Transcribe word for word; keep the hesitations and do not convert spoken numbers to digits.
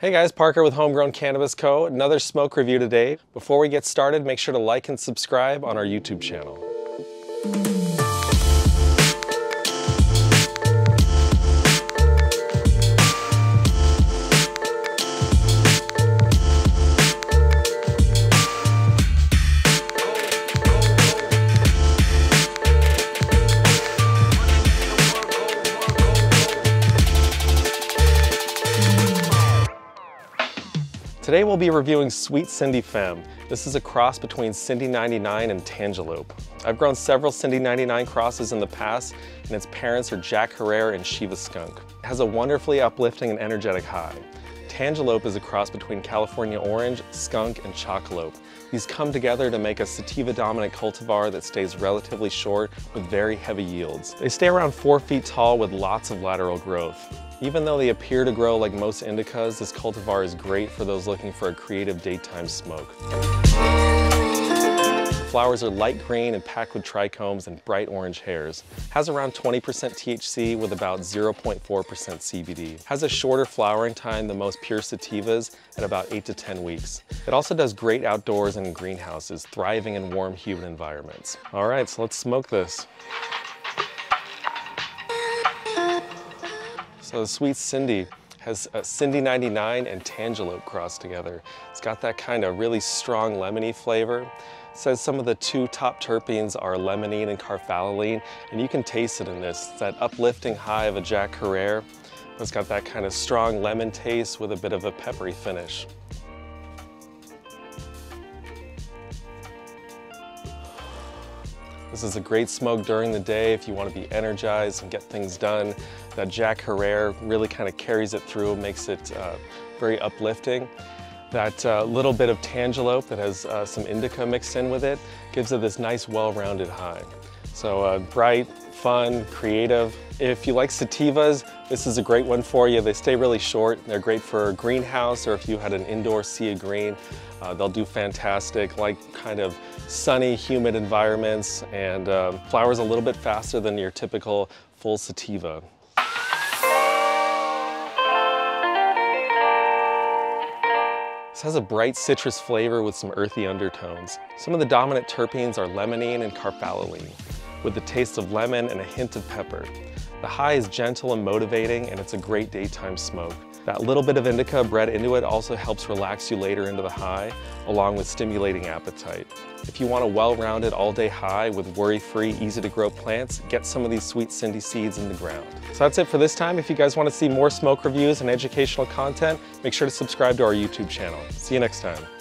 Hey guys, Parker with Homegrown Cannabis Co. Another smoke review today. Before we get started, make sure to like and subscribe on our YouTube channel. Today we'll be reviewing Sweet Cindy Femme. This is a cross between Cindy ninety-nine and Tangelope. I've grown several Cindy ninety-nine crosses in the past, and its parents are Jack Herrera and Shiva Skunk. It has a wonderfully uplifting and energetic high. Tangelope is a cross between California Orange, Skunk, and Chocolope. These come together to make a sativa-dominant cultivar that stays relatively short with very heavy yields. They stay around four feet tall with lots of lateral growth. Even though they appear to grow like most indicas, this cultivar is great for those looking for a creative daytime smoke. The flowers are light green and packed with trichomes and bright orange hairs. Has around twenty percent T H C with about zero point four percent C B D. Has a shorter flowering time than most pure sativas at about eight to ten weeks. It also does great outdoors and in greenhouses, thriving in warm, humid environments. All right, so let's smoke this. So the Sweet Cindy has a Cindy ninety-nine and Tangelope crossed together. It's got that kind of really strong lemony flavor. It says some of the two top terpenes are limonene and carvone, and you can taste it in this. It's that uplifting high of a Jack Herer. It's got that kind of strong lemon taste with a bit of a peppery finish. This is a great smoke during the day if you want to be energized and get things done. That Jack Herer really kind of carries it through, makes it uh, very uplifting. That uh, little bit of Tangelope that has uh, some indica mixed in with it gives it this nice, well-rounded high. So uh, bright, fun, creative. If you like sativas, this is a great one for you. They stay really short. They're great for a greenhouse, or if you had an indoor sea of green, uh, they'll do fantastic, like kind of sunny, humid environments, and uh, flowers a little bit faster than your typical full sativa. This has a bright citrus flavor with some earthy undertones. Some of the dominant terpenes are limonene and carvone, with the taste of lemon and a hint of pepper. The high is gentle and motivating, and it's a great daytime smoke. That little bit of indica bred into it also helps relax you later into the high, along with stimulating appetite. If you want a well-rounded all-day high with worry-free, easy-to-grow plants, get some of these Sweet Cindy seeds in the ground. So that's it for this time. If you guys want to see more smoke reviews and educational content, make sure to subscribe to our YouTube channel. See you next time.